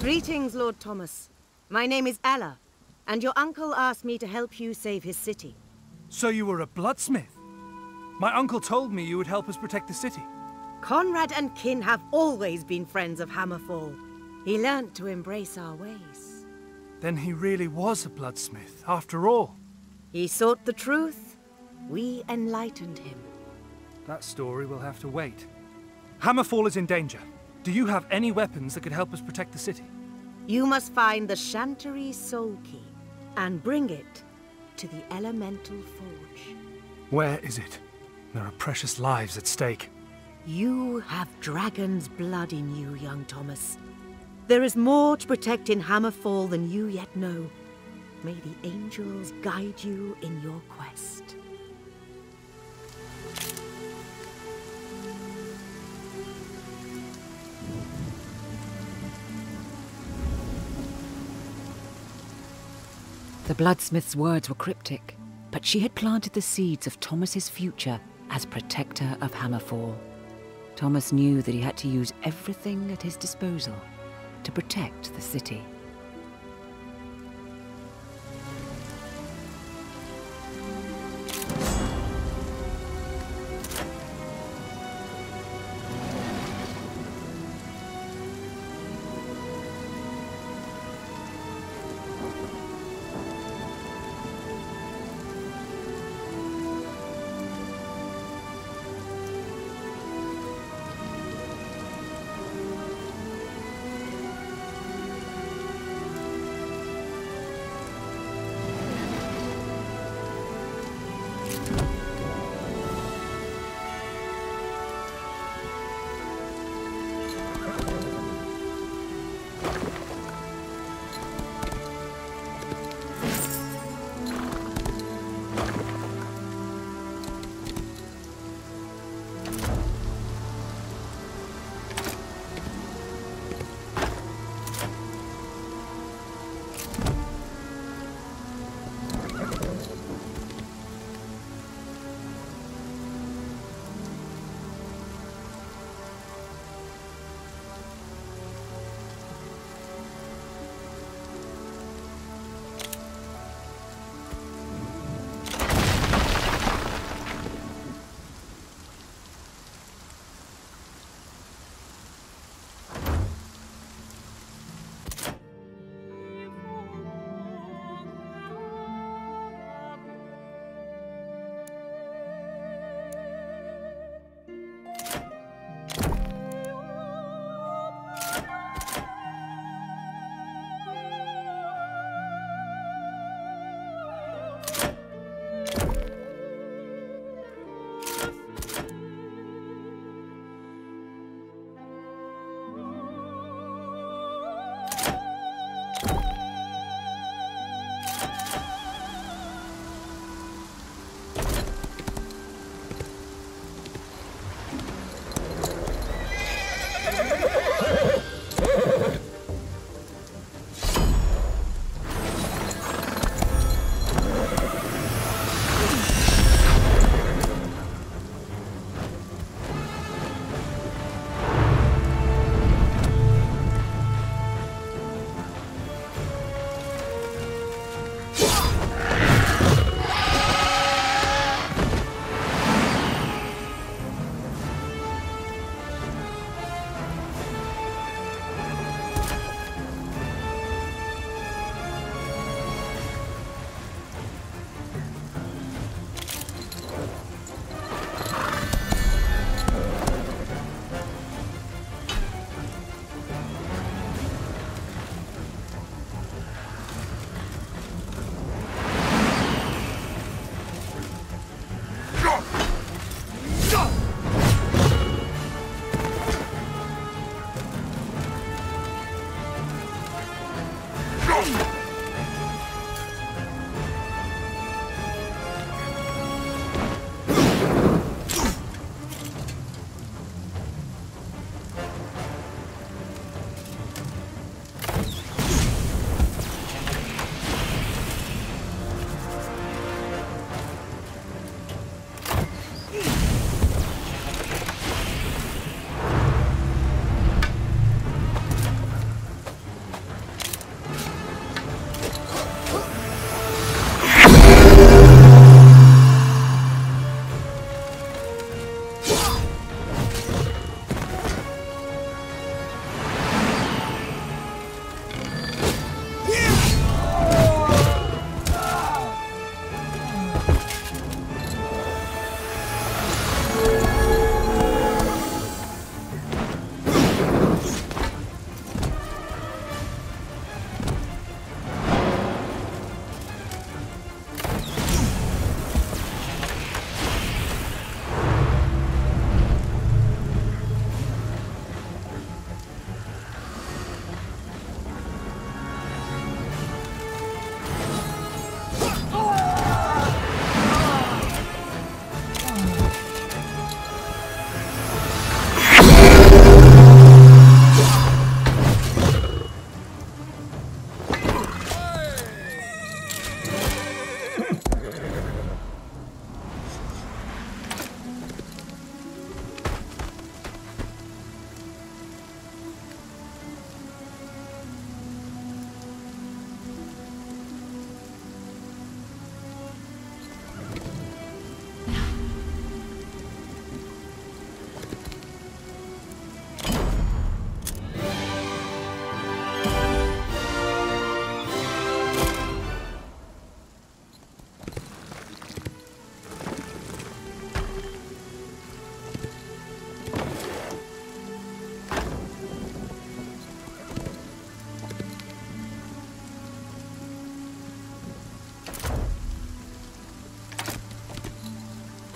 Greetings, Lord Thomas. My name is Alla, and your uncle asked me to help you save his city. So you were a bloodsmith? My uncle told me you would help us protect the city. Conrad and Kin have always been friends of Hammerfall. He learnt to embrace our ways. Then he really was a bloodsmith, after all. He sought the truth. We enlightened him. That story will have to wait. Hammerfall is in danger. Do you have any weapons that could help us protect the city? You must find the Shantiri Soul Key and bring it to the Elemental Forge. Where is it? There are precious lives at stake. You have dragon's blood in you, young Thomas. There is more to protect in Hammerfall than you yet know. May the angels guide you in your quest. The bloodsmith's words were cryptic, but she had planted the seeds of Thomas's future as protector of Hammerfall. Thomas knew that he had to use everything at his disposal to protect the city.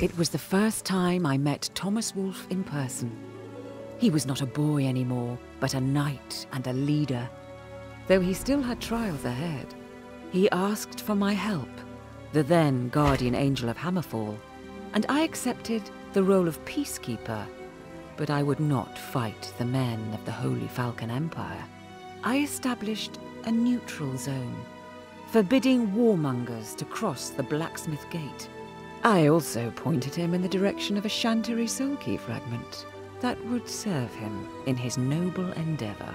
It was the first time I met Thomas Wolf in person. He was not a boy anymore, but a knight and a leader. Though he still had trials ahead, he asked for my help, the then Guardian Angel of Hammerfall, and I accepted the role of peacekeeper, but I would not fight the men of the Holy Falcon Empire. I established a neutral zone, forbidding warmongers to cross the blacksmith gate. I also pointed him in the direction of a Shantiri Soul Key fragment that would serve him in his noble endeavor.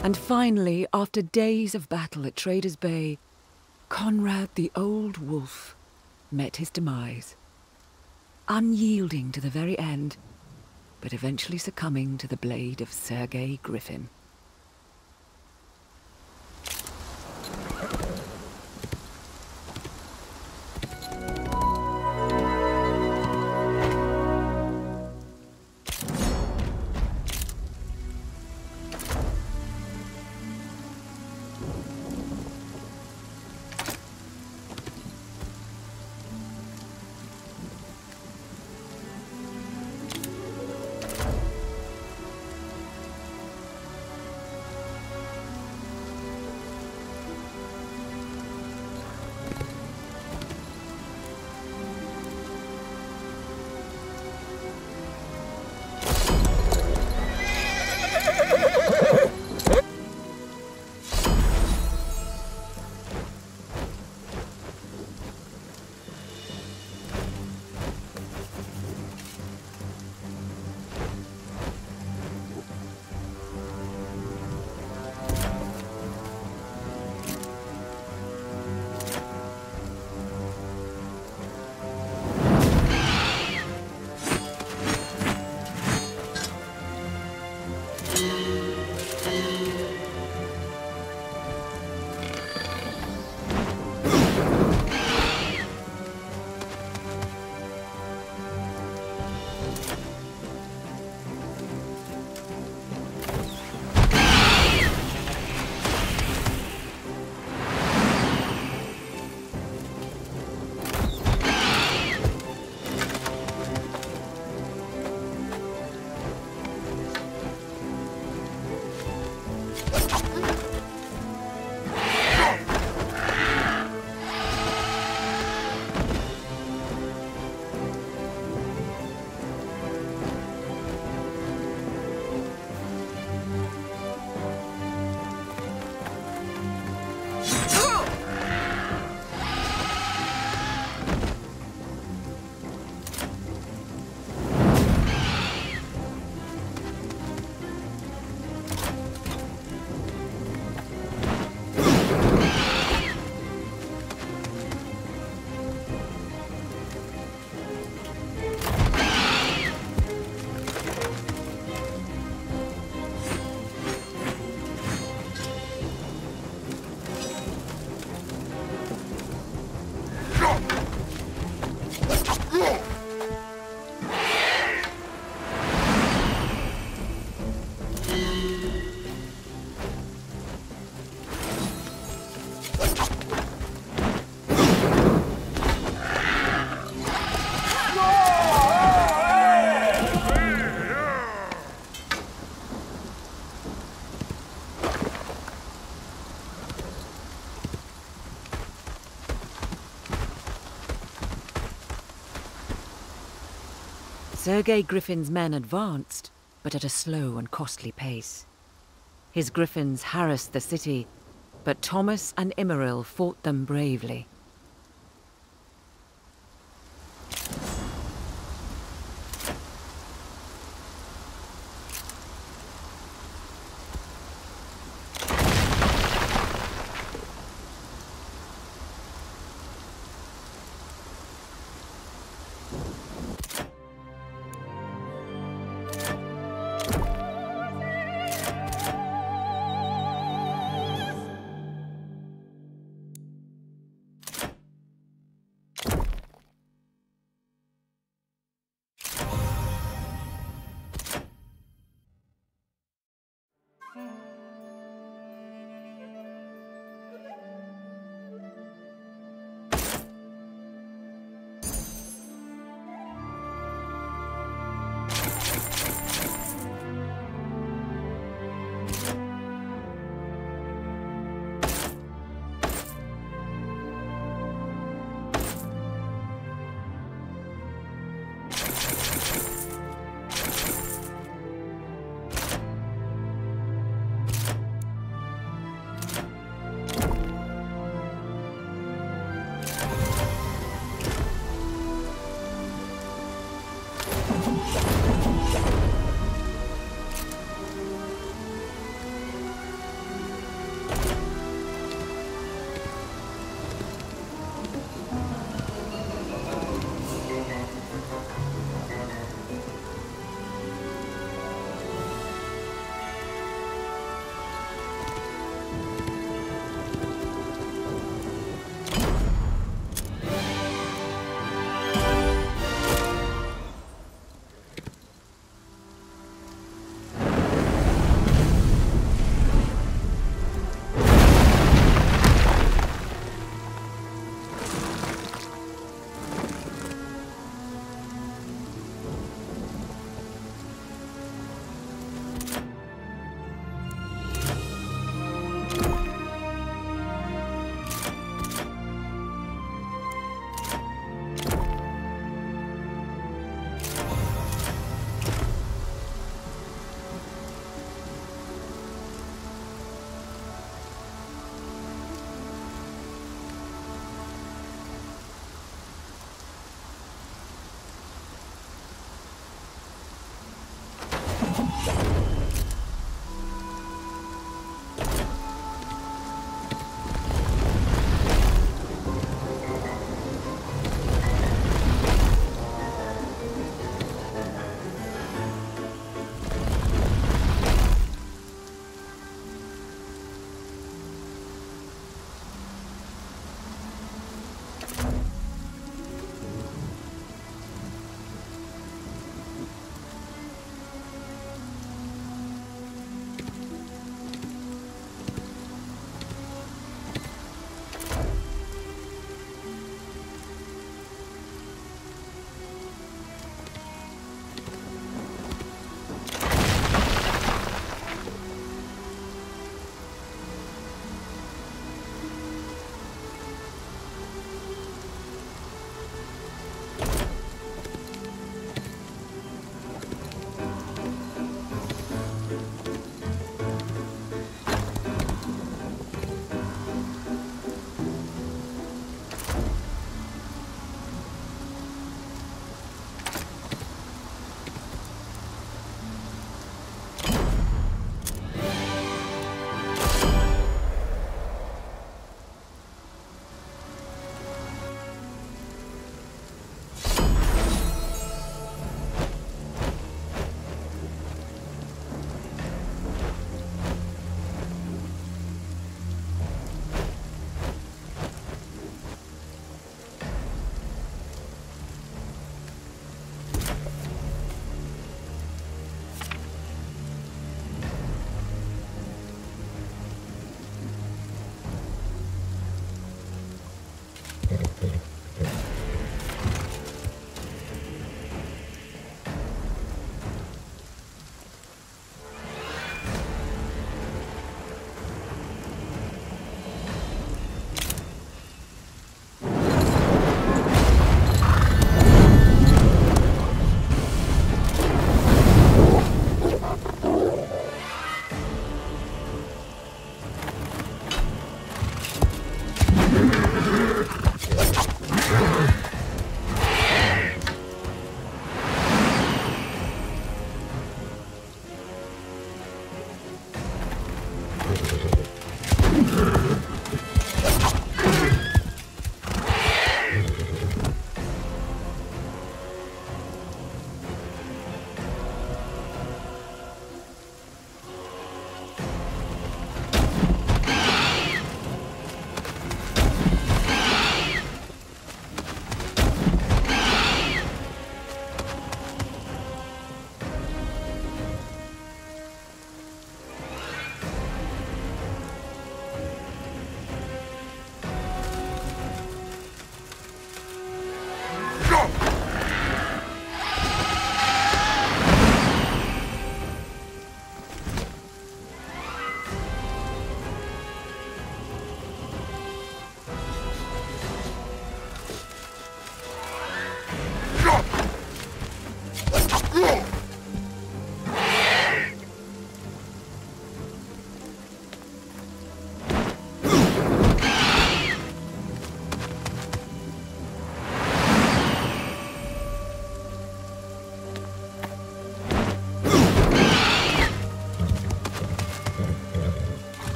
And finally, after days of battle at Trader's Bay, Conrad the Old Wolf met his demise, unyielding to the very end, but eventually succumbing to the blade of Sergei Griffin. Sergei Griffin's men advanced, but at a slow and costly pace. His griffins harassed the city, but Thomas and Imeril fought them bravely.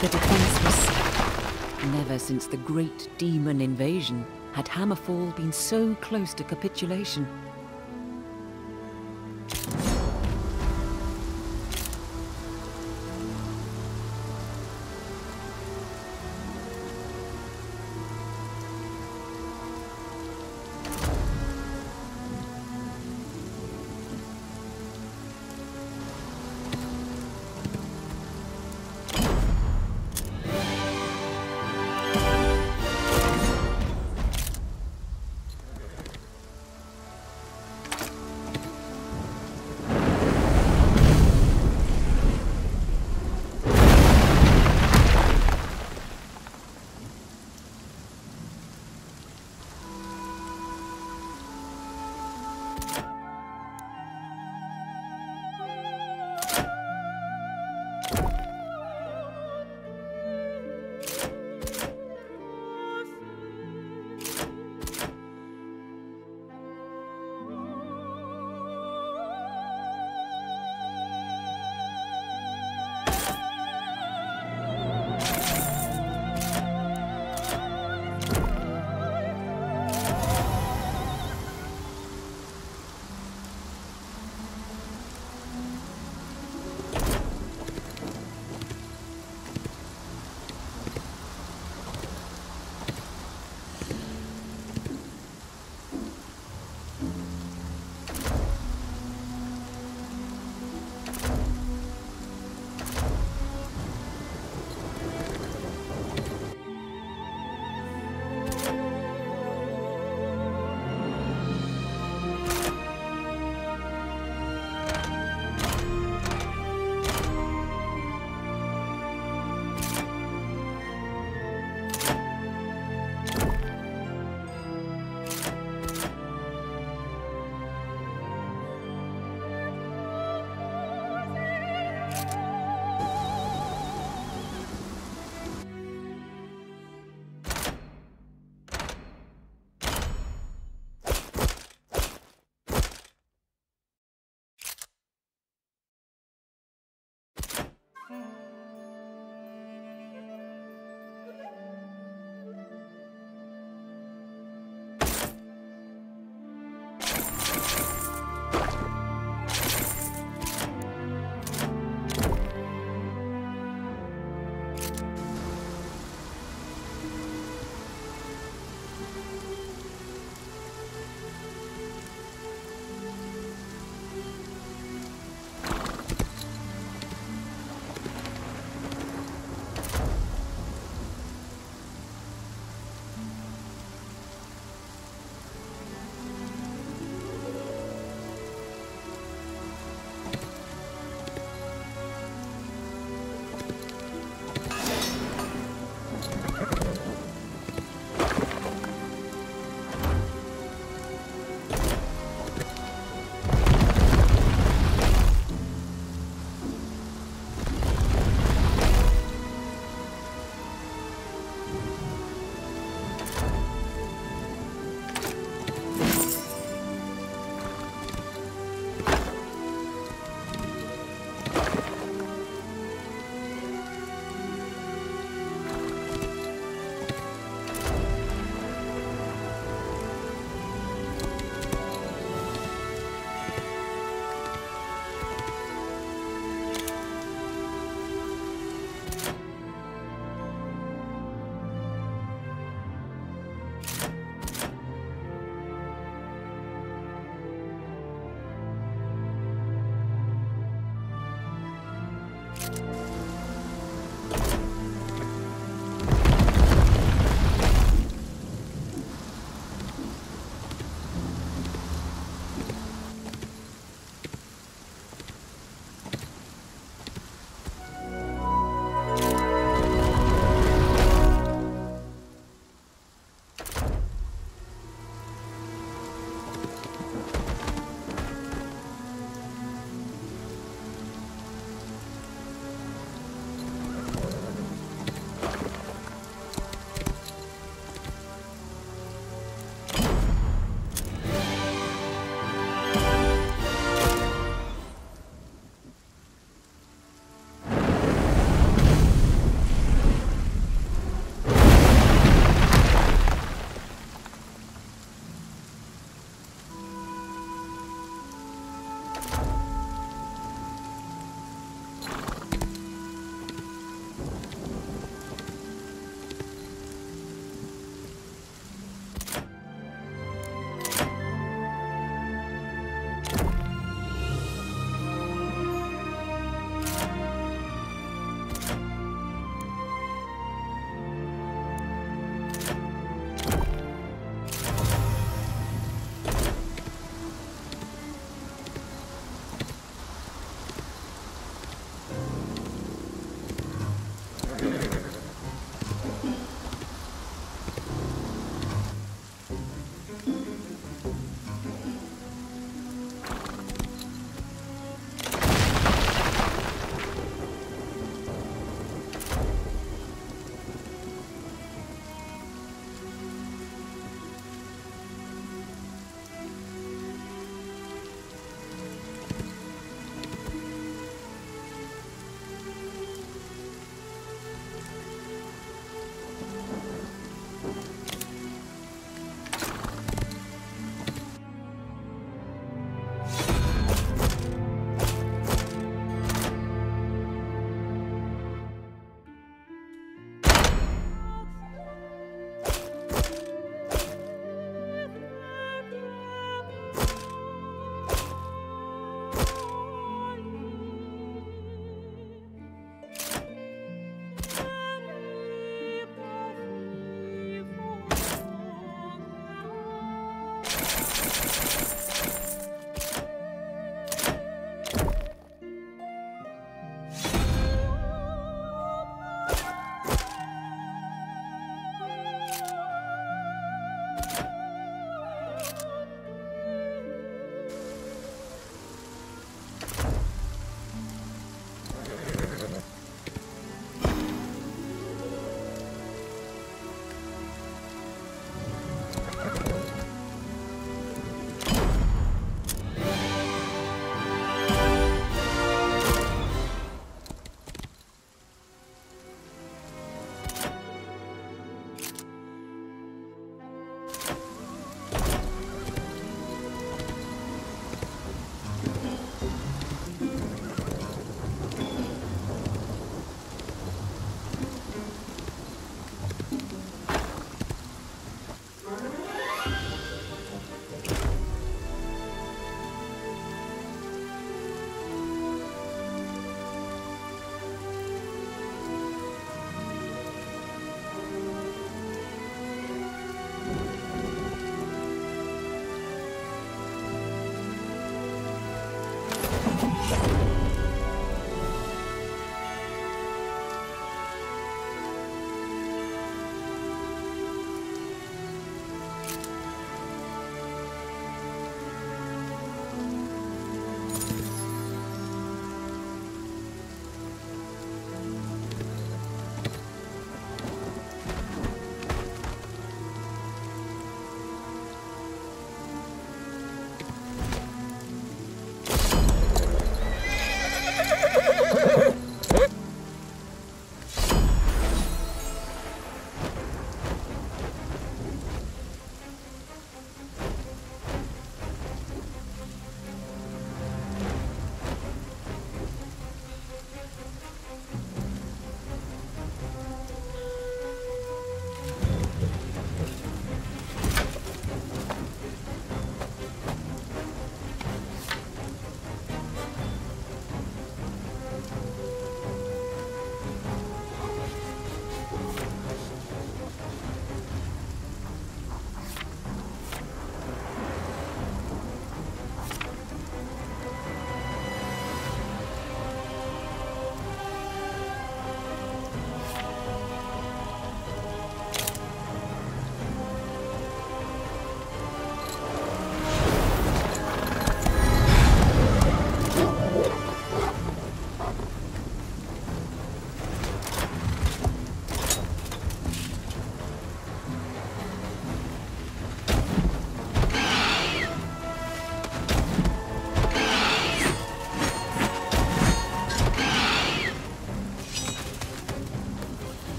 The defenseless. Never since the great demon invasion had Hammerfall been so close to capitulation.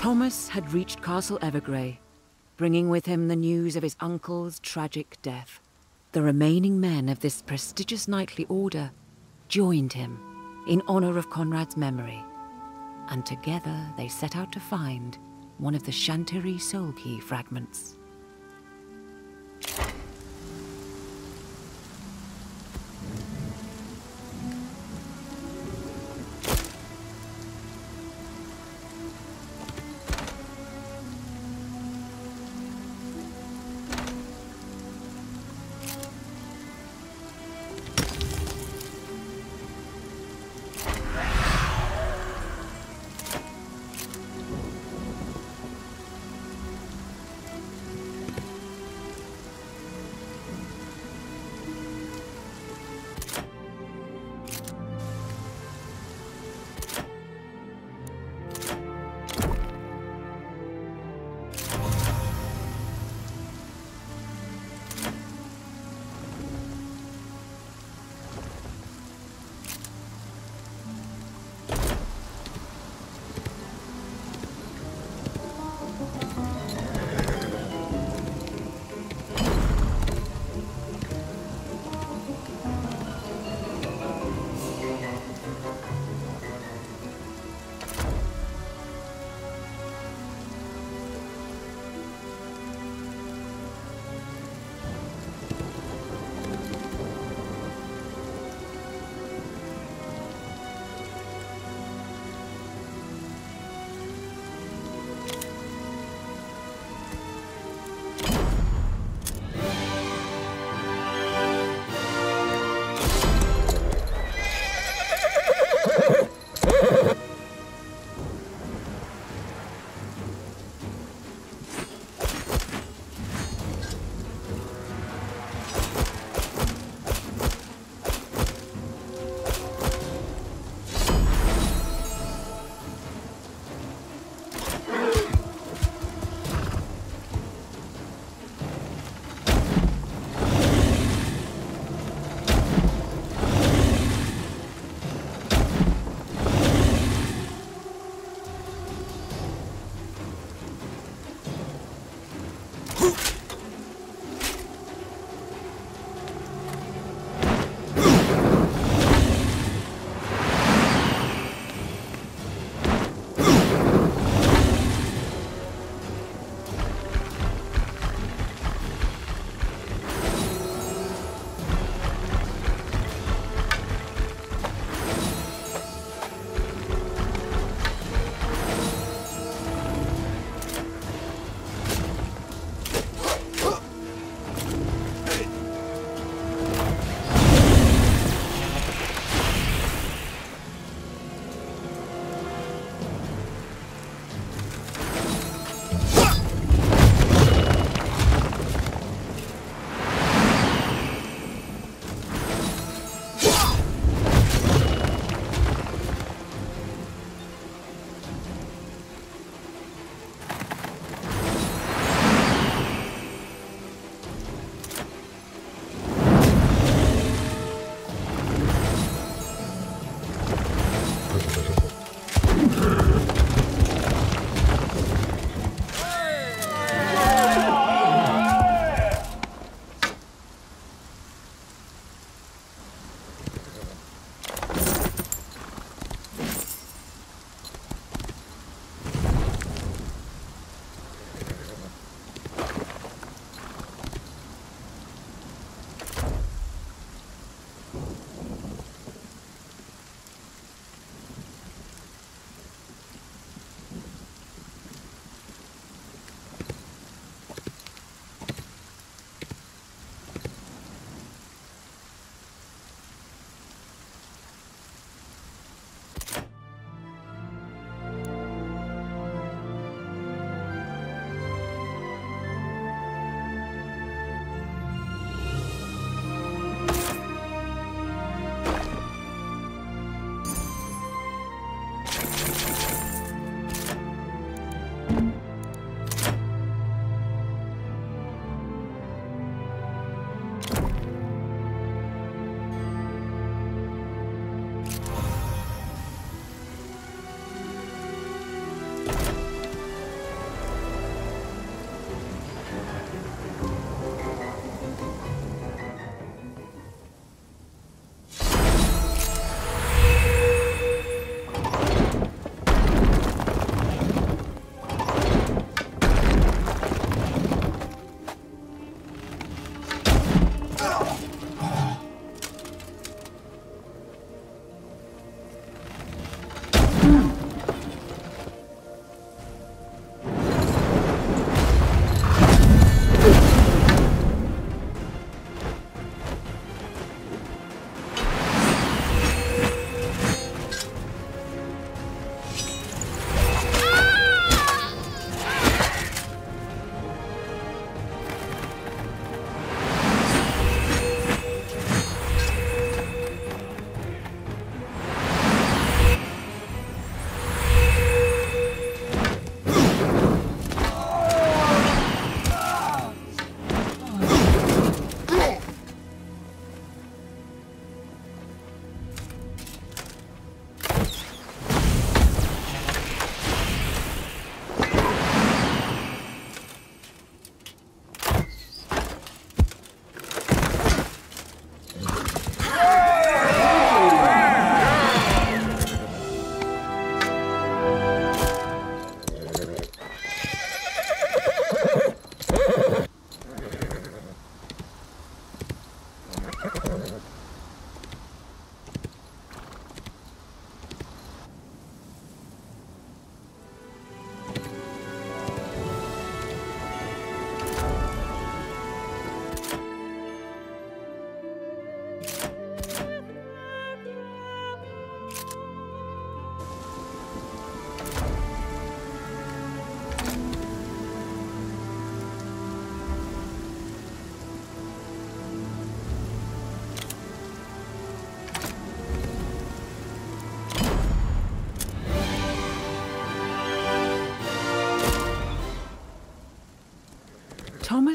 Thomas had reached Castle Evergrey, bringing with him the news of his uncle's tragic death. The remaining men of this prestigious knightly order joined him in honor of Conrad's memory, and together they set out to find one of the Shantiri Soul Key fragments.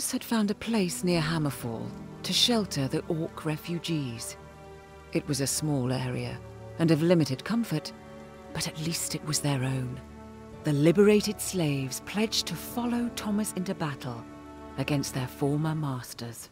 Thomas had found a place near Hammerfall to shelter the orc refugees. It was a small area, and of limited comfort, but at least it was their own. The liberated slaves pledged to follow Thomas into battle against their former masters.